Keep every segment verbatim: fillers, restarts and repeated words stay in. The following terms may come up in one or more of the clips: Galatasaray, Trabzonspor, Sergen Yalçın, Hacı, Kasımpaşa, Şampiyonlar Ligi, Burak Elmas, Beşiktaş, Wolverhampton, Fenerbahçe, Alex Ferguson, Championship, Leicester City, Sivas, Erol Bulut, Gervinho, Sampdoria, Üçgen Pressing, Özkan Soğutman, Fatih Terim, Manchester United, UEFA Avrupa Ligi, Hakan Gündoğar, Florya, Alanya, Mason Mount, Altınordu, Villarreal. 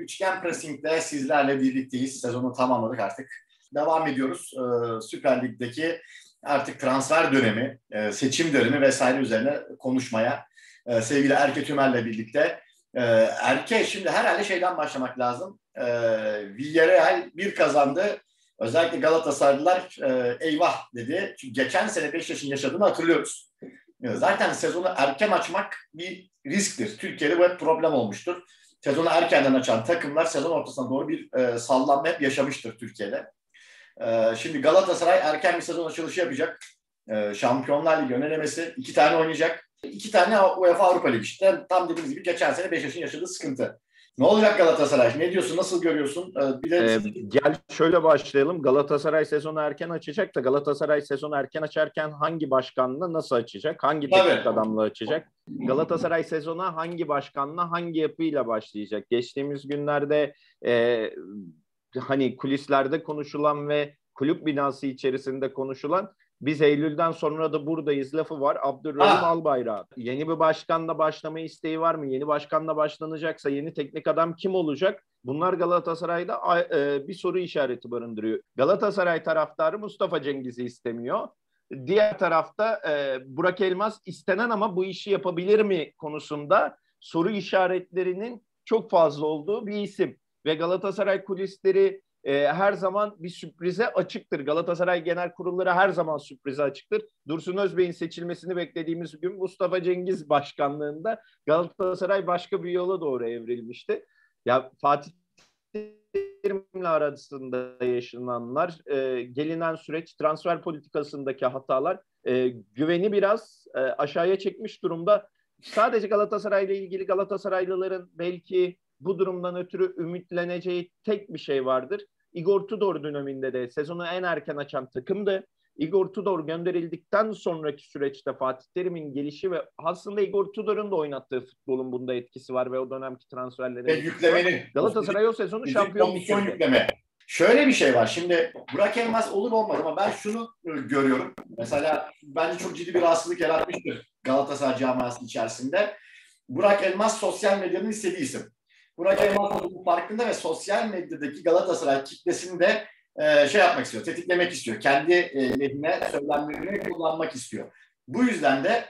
Üçgen Pressing'de sizlerle birlikteyiz. Sezonu tamamladık artık. Devam ediyoruz. Ee, Süper Lig'deki artık transfer dönemi, e, seçim dönemi vesaire üzerine konuşmaya e, sevgili Erke Tümer'le birlikte. E, Erke, şimdi herhalde şeyden başlamak lazım. E, Villarreal bir kazandı. Özellikle Galatasaraylılar e, eyvah dedi. Çünkü geçen sene Beşiktaş'ın yaşadığını hatırlıyoruz. Zaten sezonu erken açmak bir risktir. Türkiye'de bu hep problem olmuştur. Sezonu erkenden açan takımlar sezon ortasına doğru bir e, sallanma hep yaşamıştır Türkiye'de. E, şimdi Galatasaray erken bir sezon açılışı yapacak. E, Şampiyonlar Ligi önelemesi iki tane oynayacak. İki tane UEFA Avrupa Ligi. İşte tam dediğimiz gibi geçen sene Beşiktaş'ın yaşadığı sıkıntı. Ne olacak Galatasaray? Ne diyorsun? Nasıl görüyorsun? E, bir de... ee, gel şöyle başlayalım. Galatasaray sezonu erken açacak da Galatasaray sezonu erken açarken hangi başkanla nasıl açacak? Hangi teknik adamla açacak? Galatasaray sezona hangi başkanla, hangi yapıyla başlayacak? Geçtiğimiz günlerde e, hani kulislerde konuşulan ve kulüp binası içerisinde konuşulan "biz Eylül'den sonra da buradayız" lafı var. Abdülrahim Albayrak. Yeni bir başkanla başlama isteği var mı? Yeni başkanla başlanacaksa yeni teknik adam kim olacak? Bunlar Galatasaray'da bir soru işareti barındırıyor. Galatasaray taraftarı Mustafa Cengiz'i istemiyor. Diğer tarafta Burak Elmas istenen ama bu işi yapabilir mi konusunda soru işaretlerinin çok fazla olduğu bir isim. Ve Galatasaray kulisleri her zaman bir sürprize açıktır. Galatasaray Genel Kurulları her zaman sürprize açıktır. Dursun Özbey'in seçilmesini beklediğimiz gün Mustafa Cengiz başkanlığında Galatasaray başka bir yola doğru evrilmişti. Ya Fatih Terim'le arasında yaşananlar, e, gelinen süreç, transfer politikasındaki hatalar e, güveni biraz e, aşağıya çekmiş durumda. Sadece Galatasaray'la ilgili Galatasaraylıların belki bu durumdan ötürü ümitleneceği tek bir şey vardır. İgor Tudor döneminde de sezonu en erken açan takımdı. İgor Tudor gönderildikten sonraki süreçte Fatih Terim'in gelişi ve aslında İgor Tudor'un da oynattığı futbolun bunda etkisi var ve o dönemki transferlerin Galatasaray o sezonu şampiyon bitirdi. Şöyle bir şey var. Şimdi Burak Elmas olur olmaz ama ben şunu görüyorum. Mesela bence çok ciddi bir rahatsızlık yaratmıştır Galatasaray camiası içerisinde. Burak Elmas sosyal medyanın istediği isim. Burak Elmas'ın farkında ve sosyal medyadaki Galatasaray kitlesini de e, şey yapmak istiyor, tetiklemek istiyor. Kendi e, lehine söylemlerini kullanmak istiyor. Bu yüzden de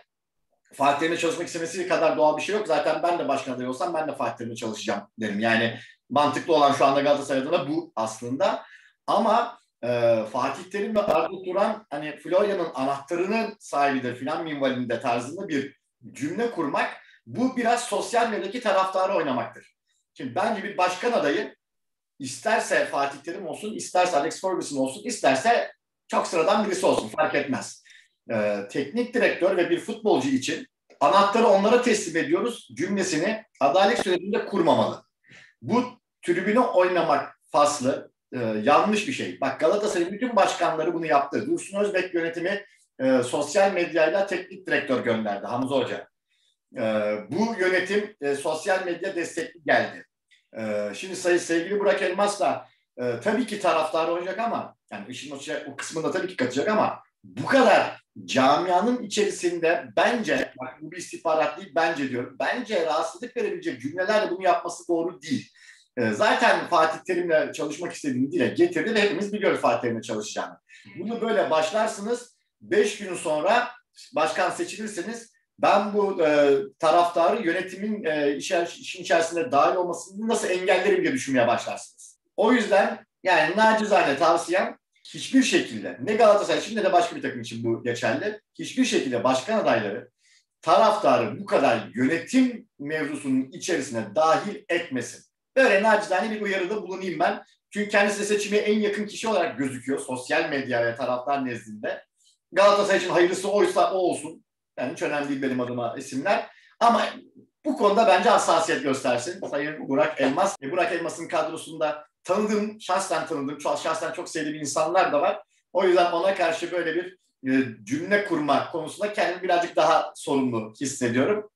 Fatih Terim'le çalışmak istemesi kadar doğal bir şey yok. Zaten ben de başkan adayı olsam ben de Fatih Terim'le çalışacağım derim. Yani mantıklı olan şu anda Galatasaray'da da bu aslında. Ama e, Fatih Terim ve Ardol Turan hani Florya'nın anahtarının sahibidir filan minvalinde tarzında bir cümle kurmak, bu biraz sosyal medyadaki taraftarı oynamaktır. Şimdi bence bir başkan adayı isterse Fatih Terim olsun, isterse Alex Ferguson olsun, isterse çok sıradan birisi olsun, fark etmez. Ee, teknik direktör ve bir futbolcu için anahtarı onlara teslim ediyoruz cümlesini adaylık sürecinde kurmamalı. Bu tribüne oynamak faslı e, yanlış bir şey. Bak Galatasaray'ın bütün başkanları bunu yaptı. Dursun Özbek yönetimi e, sosyal medyayla teknik direktör gönderdi, Hamza Hoca. E, bu yönetim e, sosyal medya destekli geldi. Ee, şimdi sayı sevgili Burak Elmas da e, tabii ki taraftarı olacak ama yani işin o, o kısmında tabii ki katacak ama bu kadar camianın içerisinde bence bak, bu bir istihbarat değil, bence diyorum. Bence rahatsızlık verebilecek cümlelerle bunu yapması doğru değil. Ee, zaten Fatih Terim'le çalışmak istediğini dile getirdi ve hepimiz biliyoruz Fatih Terim'le çalışacağını. Bunu böyle başlarsınız, beş gün sonra başkan seçilirseniz ben bu e, taraftarı yönetimin e, işer, işin içerisinde dahil olmasını nasıl engellerim diye düşünmeye başlarsınız. O yüzden yani nacizane tavsiyem hiçbir şekilde ne Galatasaray için ne de başka bir takım için bu geçerli. Hiçbir şekilde başkan adayları taraftarı bu kadar yönetim mevzusunun içerisine dahil etmesin. Böyle nacizane bir uyarıda bulunayım ben. Çünkü kendisi seçime en yakın kişi olarak gözüküyor sosyal medya ve taraftar nezdinde. Galatasaray için hayırlısı oysa o olsun. Yani hiç önemli değil benim adıma isimler. Ama bu konuda bence hassasiyet göstersin Sayın Burak Elmas. E, Burak Elmas'ın kadrosunda tanıdığım, şahsen tanıdığım, şahsen çok sevdiğim insanlar da var. O yüzden ona karşı böyle bir e, cümle kurma konusunda kendimi birazcık daha sorumlu hissediyorum.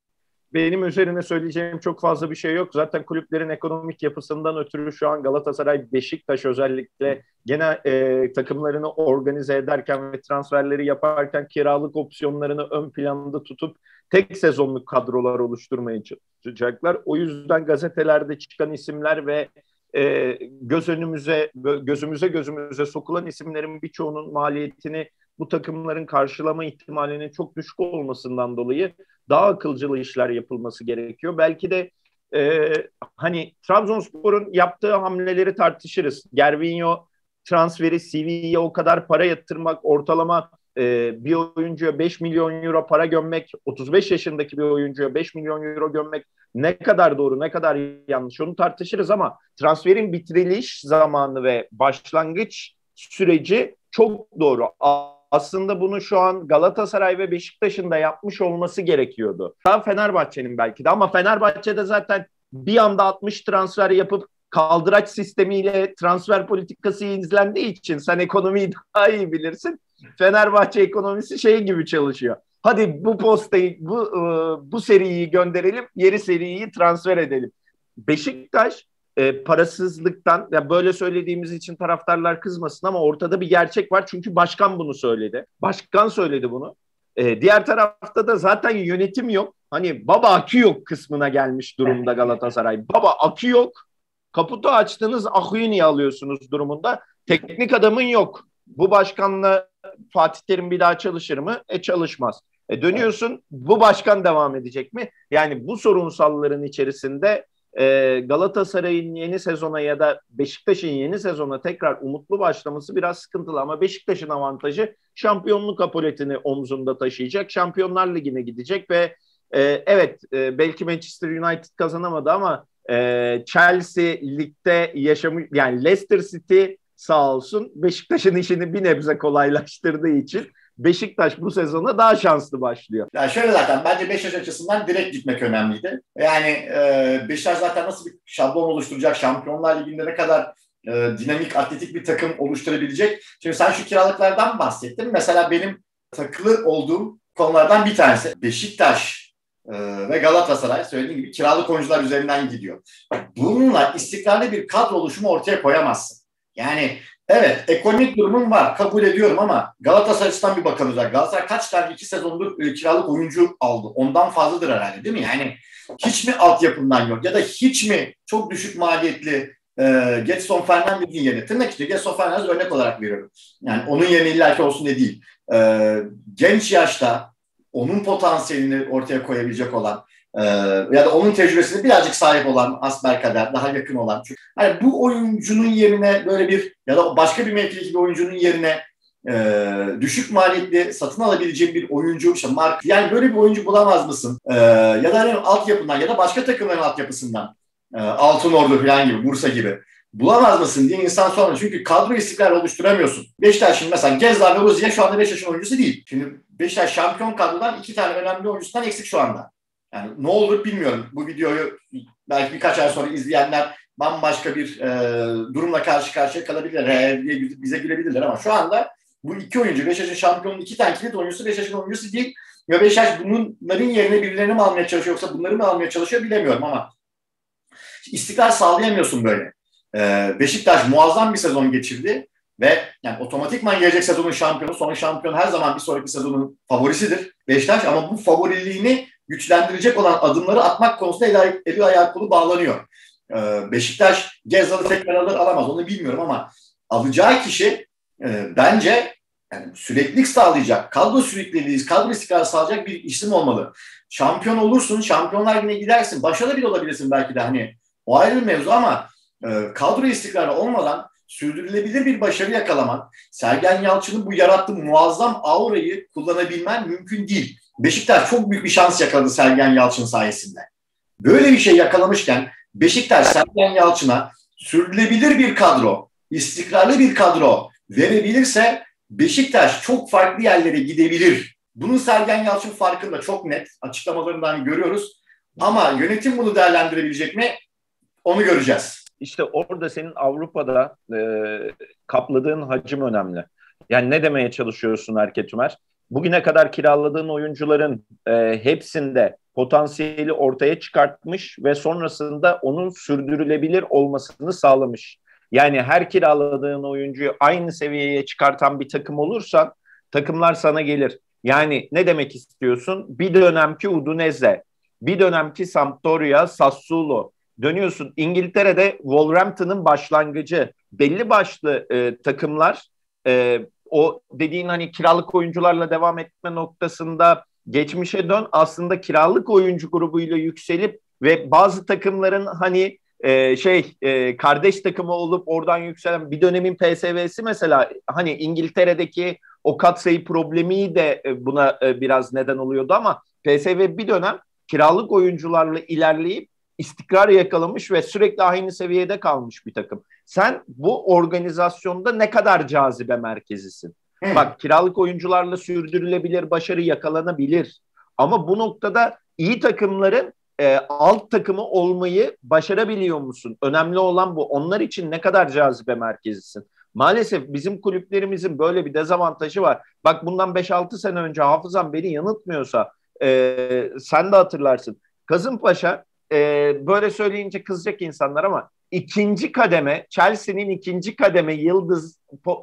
benim üzerine söyleyeceğim çok fazla bir şey yok. Zaten kulüplerin ekonomik yapısından ötürü şu an Galatasaray, Beşiktaş özellikle gene e, takımlarını organize ederken ve transferleri yaparken kiralık opsiyonlarını ön planda tutup tek sezonluk kadrolar oluşturmaya çalışacaklar. O yüzden gazetelerde çıkan isimler ve e, göz önümüze, gözümüze gözümüze sokulan isimlerin birçoğunun maliyetini bu takımların karşılama ihtimalinin çok düşük olmasından dolayı daha akılcılı işler yapılması gerekiyor. Belki de e, hani Trabzonspor'un yaptığı hamleleri tartışırız. Gervinho transferi, Sivilye'ye o kadar para yatırmak, ortalama e, bir oyuncuya beş milyon euro para gömmek, otuz beş yaşındaki bir oyuncuya beş milyon euro gömmek ne kadar doğru, ne kadar yanlış onu tartışırız ama transferin bitiriliş zamanı ve başlangıç süreci çok doğru. Aslında bunu şu an Galatasaray ve Beşiktaş'ın da yapmış olması gerekiyordu. Daha Fenerbahçe'nin belki de ama Fenerbahçe'de zaten bir anda altmış transfer yapıp kaldıraç sistemiyle transfer politikası izlendiği için sen ekonomiyi daha iyi bilirsin. Fenerbahçe ekonomisi şey gibi çalışıyor. Hadi bu postayı, bu bu seriyi gönderelim, yeni seriyi transfer edelim. Beşiktaş E, parasızlıktan, ya böyle söylediğimiz için taraftarlar kızmasın ama ortada bir gerçek var çünkü başkan bunu söyledi. Başkan söyledi bunu. E, diğer tarafta da zaten yönetim yok. Hani baba akü yok kısmına gelmiş durumda Galatasaray. Baba akü yok. Kaputu açtınız, aküyü niye alıyorsunuz durumunda. Teknik adamın yok. Bu başkanla Fatih Terim bir daha çalışır mı? E çalışmaz. E dönüyorsun, bu başkan devam edecek mi? Yani bu sorunsalların içerisinde Galatasaray'ın yeni sezona ya da Beşiktaş'ın yeni sezona tekrar umutlu başlaması biraz sıkıntılı ama Beşiktaş'ın avantajı şampiyonluk apoletini omzunda taşıyacak. Şampiyonlar Ligi'ne gidecek ve e, evet e, belki Manchester United kazanamadı ama e, Chelsea ligde yaşamı, yani Leicester City sağ olsun Beşiktaş'ın işini bir nebze kolaylaştırdığı için Beşiktaş bu sezona daha şanslı başlıyor. Ya şöyle zaten bence Beşiktaş açısından direkt gitmek önemliydi. Yani e, Beşiktaş zaten nasıl bir şablon oluşturacak, Şampiyonlar Ligi'nde ne kadar e, dinamik, atletik bir takım oluşturabilecek. Şimdi sen şu kiralıklardan bahsettin. Mesela benim takılı olduğum konulardan bir tanesi. Beşiktaş e, ve Galatasaray söylediğim gibi kiralık oyuncular üzerinden gidiyor. Bununla istikrarlı bir kadro oluşumu ortaya koyamazsın. Yani evet, ekonomik durumum var, kabul ediyorum ama Galatasaray'dan bir bakalım. Galatasaray kaç tane iki sezondur kiralık oyuncu aldı? Ondan fazladır herhalde değil mi? Yani hiç mi altyapından yok ya da hiç mi çok düşük maliyetli e, Getson Fernandes'in yerine, tırnak içinde Getson Fernandes örnek olarak veriyorum. Yani onun yerine illaki olsun diye değil. E, genç yaşta onun potansiyelini ortaya koyabilecek olan e, ya da onun tecrübesine birazcık sahip olan, asberkader daha yakın olan. Çünkü hani bu oyuncunun yerine böyle bir ya da başka bir mevkideki bir oyuncunun yerine e, düşük maliyetli satın alabileceğim bir oyuncu, işte mark, yani böyle bir oyuncu bulamaz mısın? E, ya da hani altyapından ya da başka takımların altyapısından e, Altınordu falan gibi, Bursa gibi bulamaz mısın diye insan sormuyor. Çünkü kadro istikrarı oluşturamıyorsun. Beşiktaş şimdi mesela Gezler ve Ruziye şu anda Beşiktaş'ın oyuncusu değil. Şimdi Beşiktaş şampiyon kadrodan iki tane önemli oyuncusundan eksik şu anda. Yani ne olur bilmiyorum. Bu videoyu belki birkaç ay sonra izleyenler bambaşka bir e, durumla karşı karşıya kalabilirler. He, diye bize gülebilirler ama şu anda bu iki oyuncu, Beşiktaş'ın şampiyonun iki tane kilit oyuncusu Beşiktaş'ın oyuncusu değil. Ya Beşiktaş bunların yerine birilerini mi almaya çalışıyor yoksa bunları mı almaya çalışıyor bilemiyorum ama istikrar sağlayamıyorsun böyle. E, Beşiktaş muazzam bir sezon geçirdi ve yani otomatikman gelecek sezonun şampiyonu, son şampiyon her zaman bir sonraki sezonun favorisidir Beşiktaş ama bu favoriliğini güçlendirecek olan adımları atmak konusunda eli, eli ayağı kolu bağlanıyor. Beşiktaş Gezal'ı tekrar alır alamaz onu bilmiyorum ama alacağı kişi e, bence yani süreklilik sağlayacak, kadro sürekliliği, kadro istikrarı sağlayacak bir isim olmalı. Şampiyon olursun, Şampiyonlar Ligi'ne gidersin, başarılı bir olabilirsin belki de hani o ayrı bir mevzu ama e, kadro istikrarı olmadan sürdürülebilir bir başarı yakalaman, Sergen Yalçın'ın bu yarattığı muazzam aurayı kullanabilmen mümkün değil. Beşiktaş çok büyük bir şans yakaladı Sergen Yalçın sayesinde. Böyle bir şey yakalamışken Beşiktaş Sergen Yalçın'a sürdürülebilir bir kadro, istikrarlı bir kadro verebilirse Beşiktaş çok farklı yerlere gidebilir. Bunun Sergen Yalçın farkında, çok net açıklamalarından görüyoruz. Ama yönetim bunu değerlendirebilecek mi? Onu göreceğiz. İşte orada senin Avrupa'da e, kapladığın hacim önemli. Yani ne demeye çalışıyorsun Erke Tümer? Bugüne kadar kiraladığın oyuncuların e, hepsinde potansiyeli ortaya çıkartmış ve sonrasında onun sürdürülebilir olmasını sağlamış. Yani her kiraladığın oyuncuyu aynı seviyeye çıkartan bir takım olursan takımlar sana gelir. Yani ne demek istiyorsun? Bir dönemki Udinese, bir dönemki Sampdoria, Sassuolo. Dönüyorsun İngiltere'de Wolverhampton'ın başlangıcı. Belli başlı e, takımlar e, o dediğin hani kiralık oyuncularla devam etme noktasında geçmişe dön. Aslında kiralık oyuncu grubuyla yükselip ve bazı takımların hani e, şey e, kardeş takımı olup oradan yükselen bir dönemin P S V'si mesela hani İngiltere'deki o katsayı problemi de buna biraz neden oluyordu ama P S V bir dönem kiralık oyuncularla ilerleyip istikrar yakalamış ve sürekli aynı seviyede kalmış bir takım. Sen bu organizasyonda ne kadar cazibe merkezisin? Hmm. Bak kiralık oyuncularla sürdürülebilir başarı yakalanabilir. Ama bu noktada iyi takımların e, alt takımı olmayı başarabiliyor musun? Önemli olan bu. Onlar için ne kadar cazibe merkezisin? Maalesef bizim kulüplerimizin böyle bir dezavantajı var. Bak bundan beş altı sene önce hafızam beni yanıltmıyorsa e, sen de hatırlarsın. Kasımpaşa e, böyle söyleyince kızacak insanlar ama ikinci kademe, Chelsea'nin ikinci kademe yıldız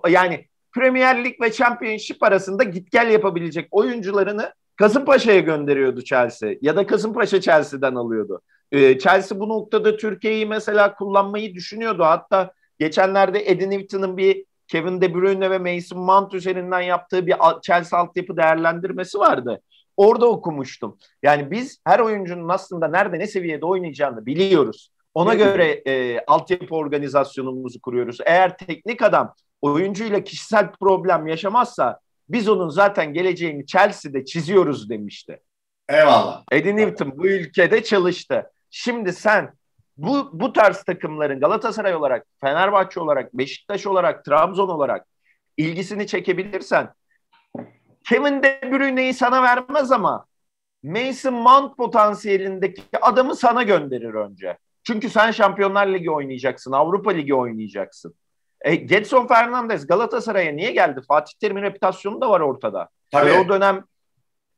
yani Premier Lig ve Championship arasında git gel yapabilecek oyuncularını Kasımpaşa'ya gönderiyordu Chelsea ya da Kasımpaşa Chelsea'den alıyordu. E, Chelsea bu noktada Türkiye'yi mesela kullanmayı düşünüyordu. Hatta geçenlerde Eddie Newton'un bir Kevin De Bruyne ve Mason Mount üzerinden yaptığı bir Chelsea altyapı değerlendirmesi vardı. Orada okumuştum. Yani biz her oyuncunun aslında nerede ne seviyede oynayacağını biliyoruz. Ona göre e, altyapı organizasyonumuzu kuruyoruz. Eğer teknik adam oyuncuyla kişisel problem yaşamazsa biz onun zaten geleceğini Chelsea'de çiziyoruz demişti. Eyvallah. Eddie Newton bu ülkede çalıştı. Şimdi sen Bu, bu tarz takımların Galatasaray olarak, Fenerbahçe olarak, Beşiktaş olarak, Trabzon olarak ilgisini çekebilirsen Kevin De Bruyne'yi sana vermez ama Mason Mount potansiyelindeki adamı sana gönderir önce. Çünkü sen Şampiyonlar Ligi oynayacaksın, Avrupa Ligi oynayacaksın. E, Getson Fernandes Galatasaray'a niye geldi? Fatih Terim'in reputasyonu da var ortada. Tabii. Ve o dönem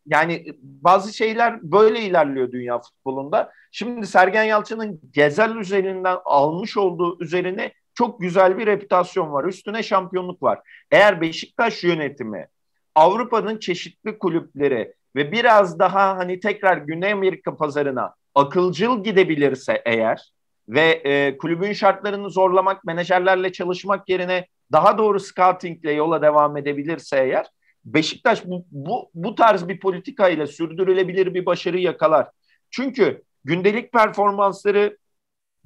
yani bazı şeyler böyle ilerliyor dünya futbolunda. Şimdi Sergen Yalçın'ın Gezel üzerinden almış olduğu üzerine çok güzel bir reputasyon var. Üstüne şampiyonluk var. Eğer Beşiktaş yönetimi Avrupa'nın çeşitli kulüpleri ve biraz daha hani tekrar Güney Amerika pazarına akılcıl gidebilirse eğer ve e, kulübün şartlarını zorlamak, menajerlerle çalışmak yerine daha doğru scoutingle yola devam edebilirse eğer Beşiktaş bu, bu, bu tarz bir politikayla sürdürülebilir bir başarı yakalar. Çünkü gündelik performansları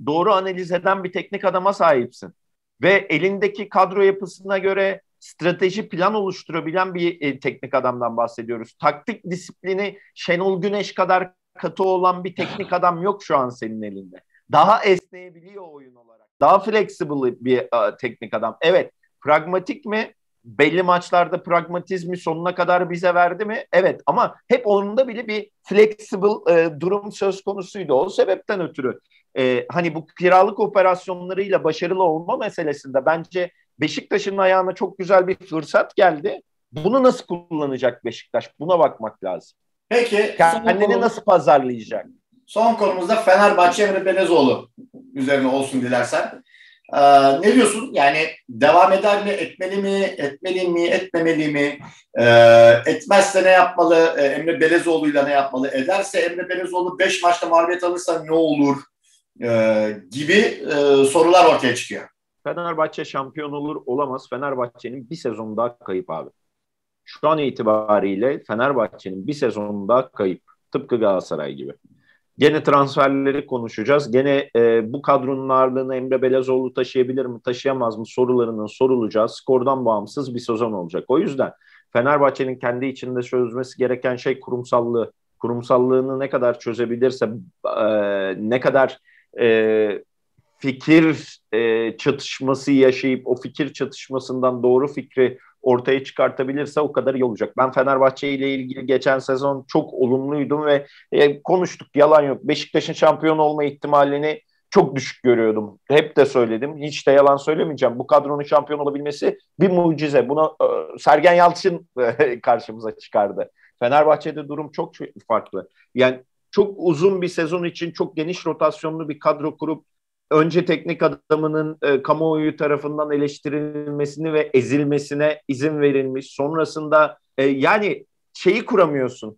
doğru analiz eden bir teknik adama sahipsin. Ve elindeki kadro yapısına göre strateji plan oluşturabilen bir e, teknik adamdan bahsediyoruz. Taktik disiplini Şenol Güneş kadar katı olan bir teknik adam yok şu an senin elinde. Daha esneyebiliyor oyun olarak. Daha flexible bir e, teknik adam. Evet, pragmatik mi? Belli maçlarda pragmatizmi sonuna kadar bize verdi mi? Evet ama hep onunda bile bir flexible e, durum söz konusuydu. O sebepten ötürü e, hani bu kiralık operasyonlarıyla başarılı olma meselesinde bence Beşiktaş'ın ayağına çok güzel bir fırsat geldi. Bunu nasıl kullanacak Beşiktaş? Buna bakmak lazım. Peki. Kendini konumuz, nasıl pazarlayacak? Son konumuzda Fenerbahçe Emre Belözoğlu üzerine olsun dilersen. Ee, ne diyorsun? Yani devam eder mi? Etmeli mi? Etmeli mi? Etmemeli mi? Ee, etmezse ne yapmalı? Ee, Emre Belözoğlu'yla ne yapmalı? Ederse Emre Belözoğlu beş maçta mağlubiyet alırsa ne olur? Ee, gibi e, sorular ortaya çıkıyor. Fenerbahçe şampiyon olur olamaz. Fenerbahçe'nin bir sezon daha kayıp abi. Şu an itibariyle Fenerbahçe'nin bir sezon daha kayıp. Tıpkı Galatasaray gibi. Gene transferleri konuşacağız. Gene e, bu kadronun ağırlığını Emre Belözoğlu taşıyabilir mi, taşıyamaz mı sorularının sorulacağı skordan bağımsız bir sezon olacak. O yüzden Fenerbahçe'nin kendi içinde çözmesi gereken şey kurumsallığı. Kurumsallığını ne kadar çözebilirse, e, ne kadar e, fikir e, çatışması yaşayıp o fikir çatışmasından doğru fikri ortaya çıkartabilirse o kadar iyi olacak. Ben Fenerbahçe ile ilgili geçen sezon çok olumluydum ve e, konuştuk, yalan yok. Beşiktaş'ın şampiyon olma ihtimalini çok düşük görüyordum. Hep de söyledim. Hiç de yalan söylemeyeceğim. Bu kadronun şampiyon olabilmesi bir mucize. Bunu e, Sergen Yalçın e, karşımıza çıkardı. Fenerbahçe'de durum çok farklı. Yani çok uzun bir sezon için çok geniş rotasyonlu bir kadro kurup önce teknik adamının e, kamuoyu tarafından eleştirilmesini ve ezilmesine izin verilmiş. Sonrasında e, yani şeyi kuramıyorsun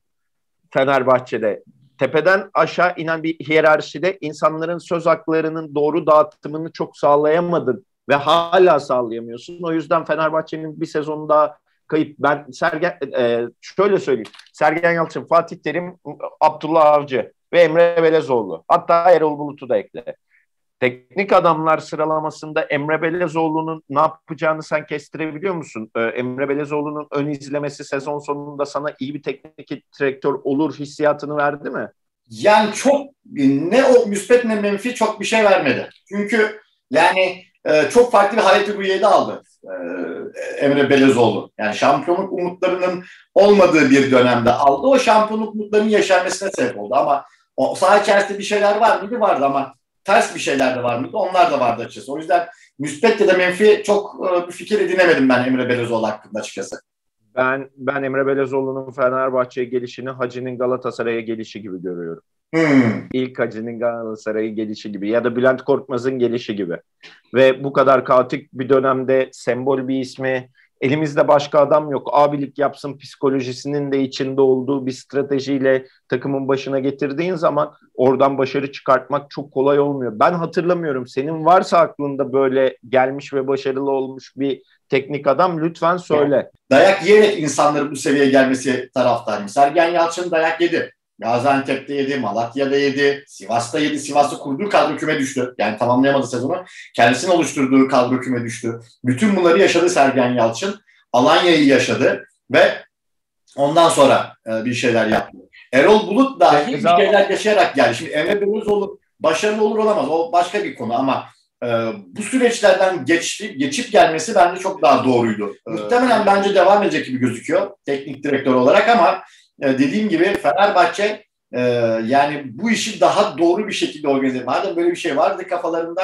Fenerbahçe'de. Tepeden aşağı inen bir hiyerarşide insanların söz haklarının doğru dağıtımını çok sağlayamadın ve hala sağlayamıyorsun. O yüzden Fenerbahçe'nin bir sezonu daha kayıp. Ben Sergen, e, şöyle söyleyeyim. Sergen Yalçın, Fatih Terim, Abdullah Avcı ve Emre Belözoğlu. Hatta Erol Bulut'u da ekle. Teknik adamlar sıralamasında Emre Belözoğlu'nun ne yapacağını sen kestirebiliyor musun? Ee, Emre Belözoğlu'nun ön izlemesi sezon sonunda sana iyi bir teknik direktör olur hissiyatını verdi mi? Yani çok ne o müspet ne menfi çok bir şey vermedi. Çünkü yani e, çok farklı bir hayati rüyayı aldı e, Emre Belözoğlu. Yani şampiyonluk umutlarının olmadığı bir dönemde aldı. O şampiyonluk umutlarının yeşermesine sebep oldu ama o saha içerisinde bir şeyler var mıydı? Vardı ama ters bir şeyler de var mıydı? Onlar da vardı açıkçası. O yüzden müspet ya da menfi çok bir fikir edinemedim ben Emre Belözoğlu hakkında açıkçası. Ben ben Emre Belözoğlu'nun Fenerbahçe'ye gelişini Hacı'nın Galatasaray'a gelişi gibi görüyorum. Hmm. İlk Hacı'nın Galatasaray'a gelişi gibi ya da Bülent Korkmaz'ın gelişi gibi. Ve bu kadar kaotik bir dönemde sembol bir ismi, elimizde başka adam yok, abilik yapsın psikolojisinin de içinde olduğu bir stratejiyle takımın başına getirdiğin zaman oradan başarı çıkartmak çok kolay olmuyor. Ben hatırlamıyorum. Senin varsa aklında böyle gelmiş ve başarılı olmuş bir teknik adam lütfen söyle. Dayak yiyerek insanların bu seviyeye gelmesi taraftarıyım. Sergen Yalçın dayak yedi. Gaziantep'te yedi, Malatya'da yedi, Sivas'ta yedi. Sivas'ta kurduğu kadro küme düştü. Yani tamamlayamadı sezonu. Kendisinin oluşturduğu kadro küme düştü. Bütün bunları yaşadı Sergen Yalçın. Alanya'yı yaşadı ve ondan sonra e, bir şeyler yaptı. Erol Bulut dahi bir şeyler yaşayarak geldi. Şimdi Emre Belözoğlu başarılı olur olamaz. O başka bir konu ama e, bu süreçlerden geçti, geçip gelmesi bence çok daha doğruydu. Ee, Muhtemelen bence devam edecek gibi gözüküyor teknik direktör olarak ama dediğim gibi Fenerbahçe e, yani bu işi daha doğru bir şekilde organize ediyor. Madem böyle bir şey vardı kafalarında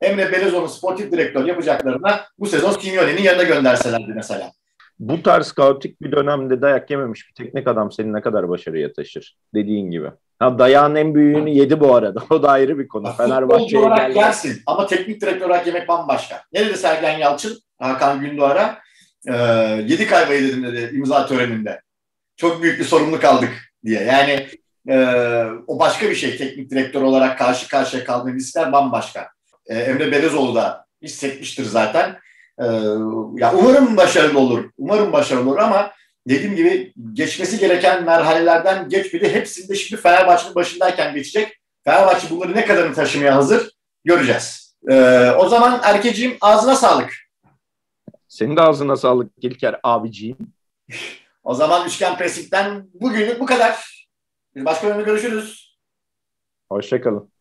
Emre Belözoğlu'nu sportif direktör yapacaklarına bu sezon Simeone'nin yanına gönderselerdi mesela. Bu tarz kaotik bir dönemde dayak yememiş bir teknik adam seni ne kadar başarıya taşır dediğin gibi. Ha, dayağın en büyüğünü yedi bu arada. O da ayrı bir konu. Fenerbahçe olarak gelsin ama teknik direktör olarak yemek bambaşka. Ne dedi Sergen Yalçın, Hakan Gündoğar'a? E, yedi kaybayı dedim dedi imza töreninde. Çok büyük bir sorumluluk aldık diye. Yani e, o başka bir şey. Teknik direktör olarak karşı karşıya kaldığın riskler bambaşka. E, Emre Belözoğlu da hissetmiştir zaten. E, ya umarım başarılı olur. Umarım başarılı olur ama dediğim gibi geçmesi gereken merhalelerden geçmedi. Hepsini de şimdi Fenerbahçe'nin başındayken geçecek. Fenerbahçe bunları ne kadarını taşımaya hazır göreceğiz. E, o zaman Erkeciğim ağzına sağlık. Senin de ağzına sağlık İlker abiciğim. O zaman Üçgen Pressing'den bugünlük bu kadar. Biz başka bölümde görüşürüz. Hoşçakalın.